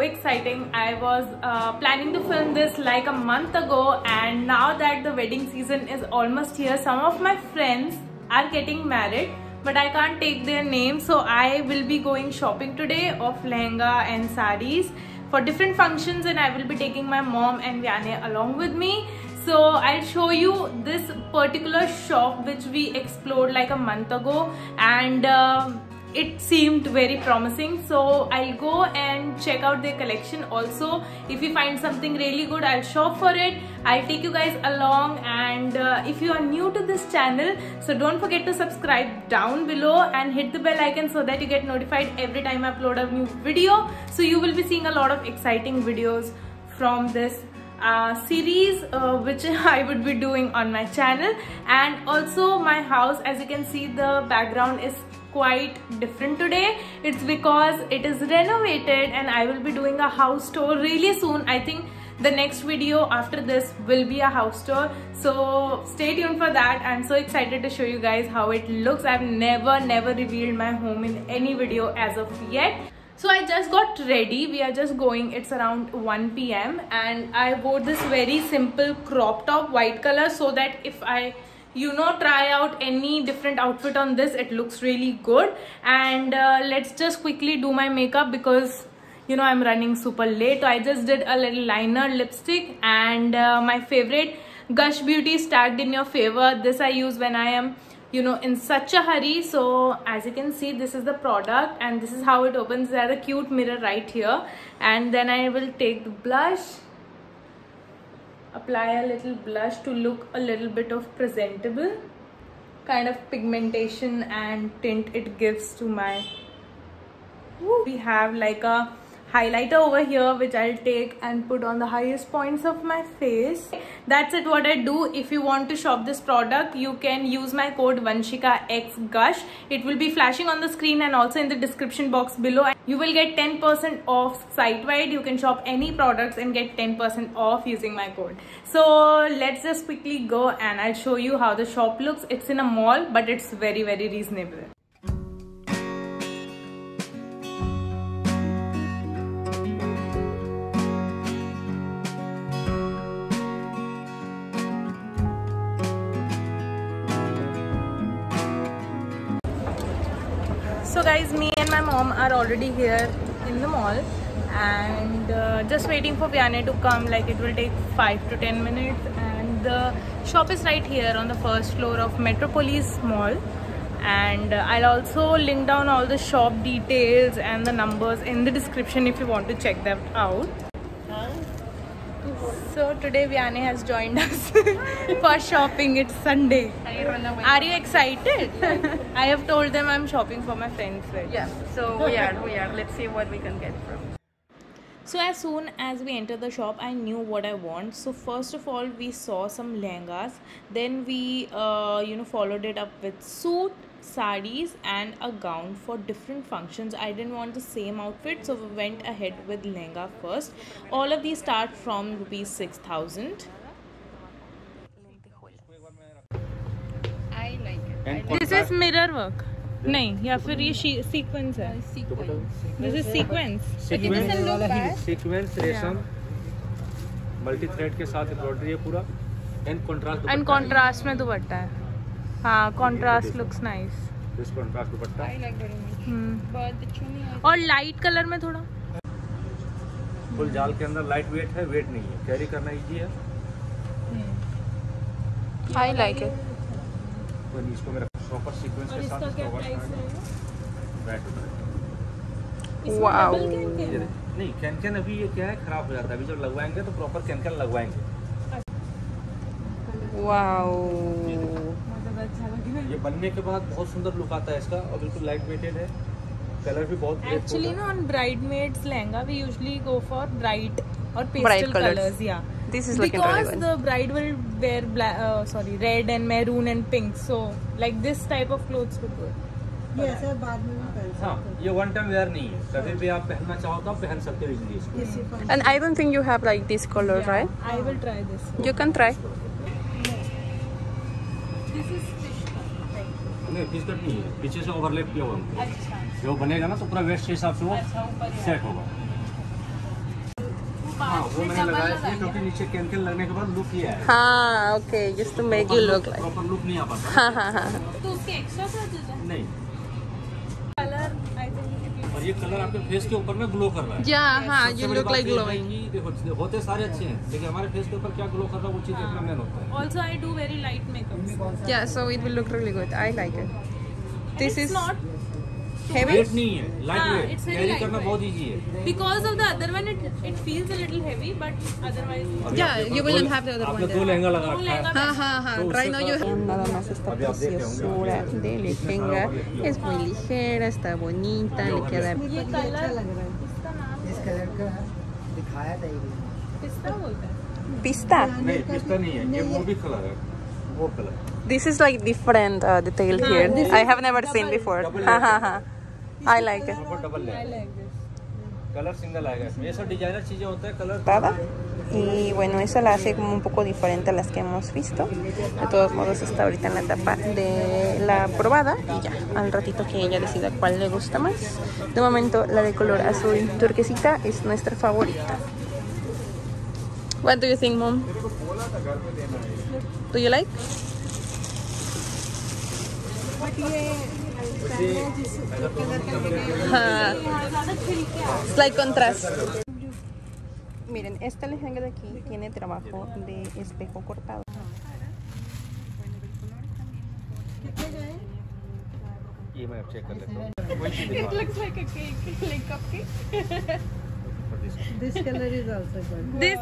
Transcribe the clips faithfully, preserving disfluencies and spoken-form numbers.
so exciting. I was uh, planning to film this like a month ago, and now that the wedding season is almost here, some of my friends are getting married, but I can't take their names, so I will be going shopping today of lehenga and sarees for different functions, and I will be taking my mom and Vyane along with me. So I'll show you this particular shop which we explored like a month ago, and uh, it seemed very promising, so I'll go and check out their collection. Also, if you find something really good, I'll shop for it. I'll take you guys along. And uh, if you are new to this channel, so don't forget to subscribe down below and hit the bell icon so that you get notified every time I upload a new video. So you will be seeing a lot of exciting videos from this Uh, series uh, which I would be doing on my channel. And also my house, as you can see, the background is quite different today. It's because it is renovated, and I will be doing a house tour really soon. I think the next video after this will be a house tour, so stay tuned for that. I'm so excited to show you guys how it looks. I've never never revealed my home in any video as of yet. So I just got ready, we are just going, it's around one P M and I wore this very simple crop top, white color, so that if I, you know, try out any different outfit on this, it looks really good. And uh, let's just quickly do my makeup because, you know, I'm running super late. So I just did a little liner, lipstick, and uh, my favorite Gush Beauty Stacked in Your Favor. This I use when I am, you know, in such a hurry. So as you can see, this is the product and this is how it opens. There's a cute mirror right here, and then I will take the blush, apply a little blush to look a little bit of presentable, kind of pigmentation and tint it gives to my, we have like a highlighter over here which I'll take and put on the highest points of my face. That's it what I do. If you want to shop this product, you can use my code VanshikaXGush. It will be flashing on the screen and also in the description box below. You will get ten percent off site wide. You can shop any products and get ten percent off using my code. So let's just quickly go and I'll show you how the shop looks. It's in a mall, but it's very very reasonable. So guys, me and my mom are already here in the mall, and uh, just waiting for Vyane to come. Like it will take five to ten minutes, and the shop is right here on the first floor of Metropolis Mall. And uh, I'll also link down all the shop details and the numbers in the description if you want to check them out. So today Vyane has joined us for shopping. It's Sunday. Are you excited? I have told them I'm shopping for my friends. Right? Yeah. So we are, we are. Let's see what we can get from. So as soon as we entered the shop, I knew what I want. So first of all, we saw some lehengas. Then we, uh, you know, followed it up with suit, sarees, and a gown for different functions. I didn't want the same outfit, so we went ahead with lehenga first. All of these start from rupees six thousand. I like it. This is mirror work. No, yeah, for ye sequence hai. Sequence. This is sequence. Sequence. But it doesn't look bad. Sequence, resham, yeah. Multi-thread ke saath embroidery hai pura, and contrast. And contrast mein dupatta hai. हाँ contrast looks nice. This contrast dupatta. I like very much. हम्म. बहुत अच्छा नहीं. और light color में थोड़ा. Full जाल के अंदर light weight है, weight नहीं है. Carry करना easy है. हम्म. I like it. तो इसको मेरा proper sequence के साथ बैठ. Wow. नहीं can can अभी ये क्या है खराब हो जाता है. अभी जब लगवाएंगे तो proper can can लगवाएंगे. Wow. ये बनने के बाद बहुत सुंदर लुक आता है इसका, और बिल्कुल लाइट वेटेड है, कलर भी बहुत ब्राइट. एक्चुअली ना on bridesmaids lehenga we usually go for bright और pastel colours, yeah this is like because the bride will wear sorry red and maroon and pink, so like this type of clothes look good. Yes sir, बाद में भी पहन सकते हो. ये one time where नहीं है, कभी भी आप पहनना चाहो तो पहन सकते हो easily. And I don't think you have like this colour, right? I will try this. You can try. This is नहीं, फिश कट नहीं है, पीछे से ओवरलैप किया हुआ है. अच्छा, जो बनेगा ना तो पूरा वेस्ट के हिसाब से वो सेट होगा. हाँ, वो मैंने लगाया इसलिए क्योंकि नीचे केमिकल लगने के बाद लुक ये है। हाँ ओके, जिस तो Maggi look like proper look नहीं आ पाता। हाँ हाँ हाँ। तो उसके एक्स्ट्रा चार्जेस है? नहीं। कलर आई थिंक और ये कलर आपके फेस के ऊपर में ग्लो कर रहा है। जी हां, यू लुक लाइक ग्लोइंग। देखो होते सारे अच्छे हैं लेकिन हमारे फेस के ऊपर क्या ग्लो कर रहा है वो चीज देखना मेन होता है। Also I do very light makeup. Yeah so it will look really good. I like it. This is not heavy, weight नहीं है, लाइट वेट, कैरी करना बहुत इजी है। Because of the other one it it feels a little heavy but otherwise yeah you will not have the other one. आपने दो लहंगा लगा रखा है। हां हां हां, try now you nada más esta preciosura de lehenga es muy ligera, está bonita, le queda ये colour इसका नाम इस कलर का दिखाया था ये पिस्ता बोलता है। पिस्ता नहीं, पिस्ता नहीं है, ये मूवी कलर है, वो colour. This is like different uh, detail here. I have never seen before. Ha ha ha. I like it. I like this. Color single आएगा इसमें. ये सब डिजाइनर चीजें होता है color. Tada. Y bueno, esa la hace como un poco diferente a las que hemos visto. De todos modos está ahorita en la etapa de la probada y ya al ratito que ella decida cuál le gusta más. De momento la de color azul turquesita es nuestra favorita. What do you think, Mom? Do you like? It's like contrast. Miren, esta lehenga de aquí tiene trabajo de espejo cortado. It looks like a cake, like cupcake. This color is also good. This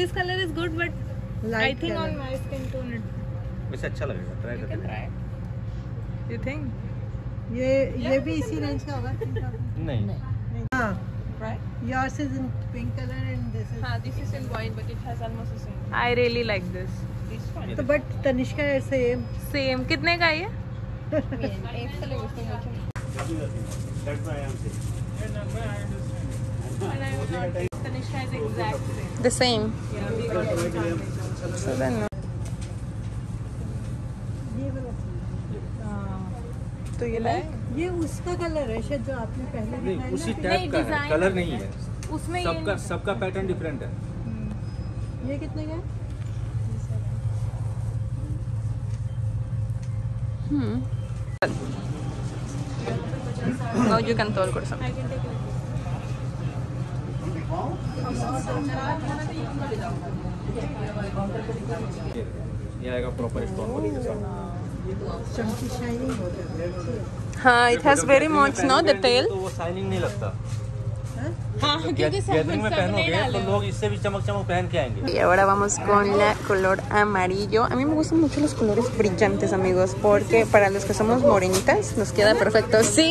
this color is good, but I think on my skin tone it. वैसे अच्छा लगेगा, try करते। You think? ये ये भी इसी range का होगा? नहीं नहीं। हाँ, right? Yours is in pink color and this is. हाँ, this is in white, but it has almost the same. I really like this. This one. तो but तनिष्का है same. Same. कितने का ये? एक से लेके उसमें मुझे. That's why I am saying. And I will not. Tanishka is exact same. The same. So then. तो ये लाइक ये उसका कलर है शायद जो आपने पहले नहीं, नहीं उसी टाइप का है, कलर नहीं है उसमें, सबका सबका पैटर्न डिफरेंट है। ये कितने का है? Hmm, now you can tall कर सकते। ये आएगा प्रॉपर स्टोन वाली के साथ। चमकी शाइनिंग होता है। हाँ, it has very much no detail. तो वो शाइनिंग नहीं लगता। हाँ, क्योंकि गैदरिंग में पहनोगे तो लोग इससे भी चमक चमक पहन के आएंगे। Y ahora vamos con la color amarillo. A mí me gustan mucho los colores brillantes, amigos, porque para los que somos morenitas nos queda perfecto. Sí.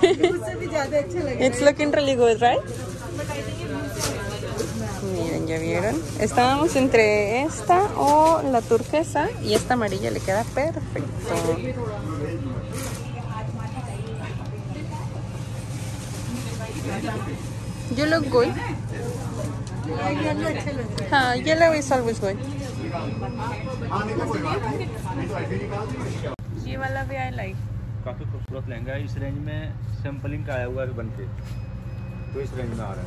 It's looking really good, right? Miren, ya vieron, estábamos entre esta o la turquesa y esta amarilla le queda perfecto. You look good. Huh, yellow is always good. ये वाला भी I like. काफी खूबसूरत लहंगा है, इस range में sampling का आया हुआ है बनके, तो इस रेंज में आ रहा है।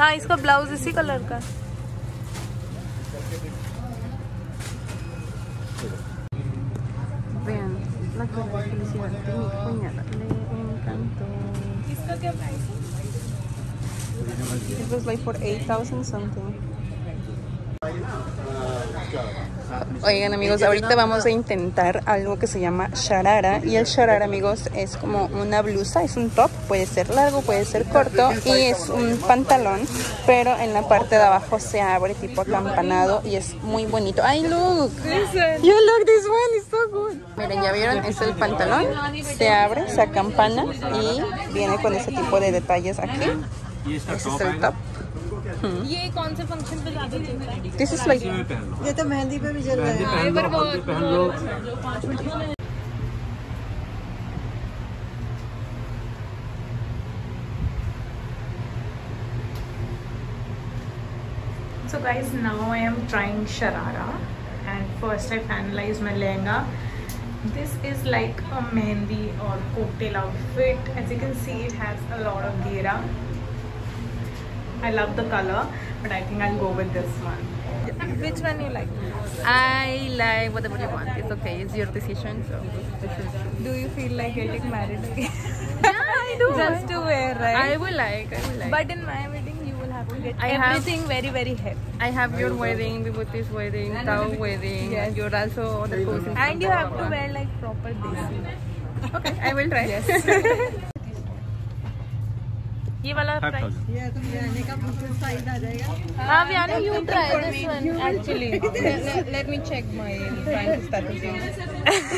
हाँ, इसका ब्लाउज इसी कलर का। La felicidad de mi cuñada, le encantó. ¿Isco qué price? It was like for eight thousand something. Oigan amigos, ahorita vamos a intentar algo que se llama Sharara. Y el Sharara, amigos, es como una blusa, es un top, puede ser largo, puede ser corto, y es un pantalón, pero en la parte de abajo se abre tipo acampanado y es muy bonito. ¡Ay, look! ¡You look this one! ¡It's so good! Miren, ya vieron, es el pantalón, se abre, se acampana y viene con ese tipo de detalles aquí. Ese es el top. ये कौन से function पे ज्यादा चलता है? This is like ये तो मेहंदी पे भी चल रहा है, पर वो पाँच minute. So guys, now I am trying Sharara and first I finalized my lehenga This is like a mehndi or cocktail outfit. As you can see, it has a lot of ghera. I love the color, but I think I'll go with this one. Which one you like? I like whatever you want. It's okay. It's your decision. So do you feel like getting married again? Yeah, I do. Just to wear, right? I will like. I will like. But in my wedding, you will have to get I everything have, very, very heavy. I have your wedding, Vibhuti's wedding, Tao wedding. Yes. You're also the person. And you have to wear like proper desi. Okay, I will try. Yes. ये वाला price ये तो Vyane का पूरा size आ जाएगा. हां Vyane, you try this one actually. Let me check my price status.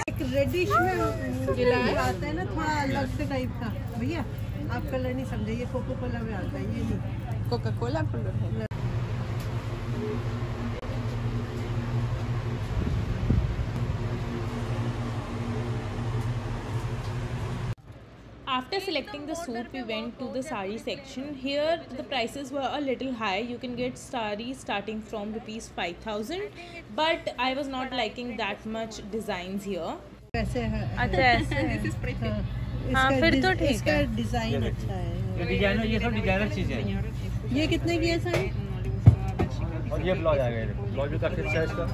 एक reddish में जिलाए आता है ना, थोड़ा अलग से टाइप का. भैया आप कलर नहीं समझे, ये कोको कोला में आता है. ये नहीं, कोका कोला कलर है. After selecting the suit, we went to the sari section. Here the prices were a little high. You can get sari starting from rupees five thousand, but I was not liking that much designs here. ऐसे है. अच्छा ऐसे. This is pretty. हाँ फिर तो ठीक है. Design अच्छा है. ये डिजाइनर, ये सब डिजाइनर चीजें हैं. ये कितने की है सारी? और ये ब्लाउज आ गया है. ब्लाउज भी काफी अच्छा है इसका.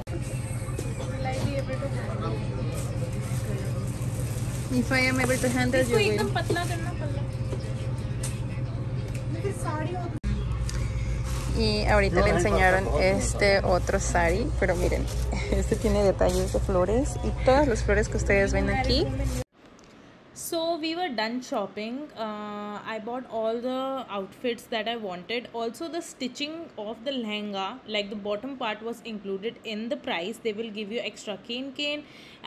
If I am able to handle you will. Y ahorita le enseñaron este otro sari, pero miren, este tiene detalles de flores y todas las flores que ustedes ven aquí. So we were done shopping. Uh, I bought all the outfits that I wanted. Also the stitching of the lehenga, like the bottom part, was included in the price. They will give you extra cane cane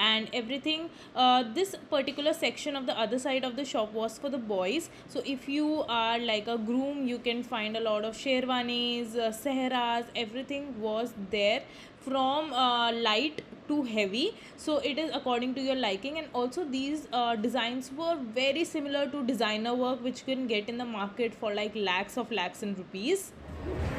and everything. Uh, this particular section of the other side of the shop was for the boys. So if you are like a groom, you can find a lot of sherwanis, uh, sehras, everything was there. From uh, light to heavy, so it is according to your liking. And also these uh, designs were very similar to designer work, which you can get in the market for like lakhs of lakhs in rupees.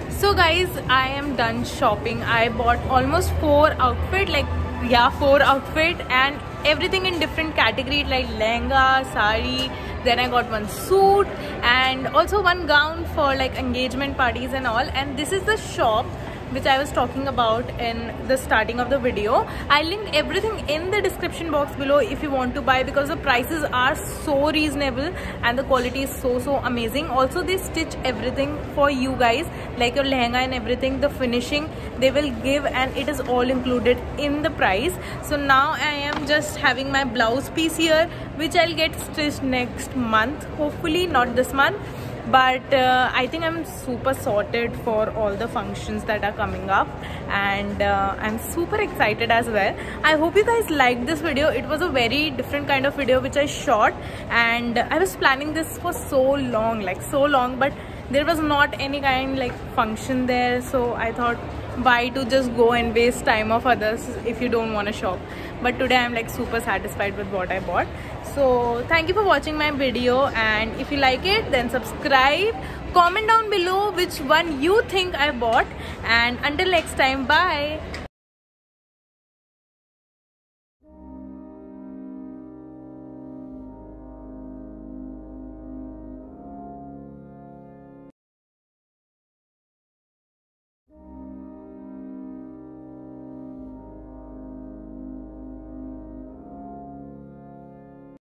So guys, I am done shopping. I bought almost four outfit, like yeah, four outfit, and everything in different category, like lehenga, sari. Then I got one suit and also one gown for like engagement parties and all. And this is the shop which I was talking about in the starting of the video. I linked everything in the description box below if you want to buy, because the prices are so reasonable and the quality is so so amazing. Also they stitch everything for you guys, like your lehenga and everything, the finishing they will give, and it is all included in the price. So now I am just having my blouse piece here, which I'll get stitched next month, hopefully not this month. But uh, I think I'm super sorted for all the functions that are coming up, and uh, I'm super excited as well. I hope you guys liked this video. It was a very different kind of video which I shot, and I was planning this for so long, like so long, but there was not any kind like function there. So I thought, why to just go and waste time of others if you don't want to shop? But today I'm like super satisfied with what I bought. So thank you for watching my video, and if you like it then subscribe, comment down below which one you think I bought, and until next time, bye.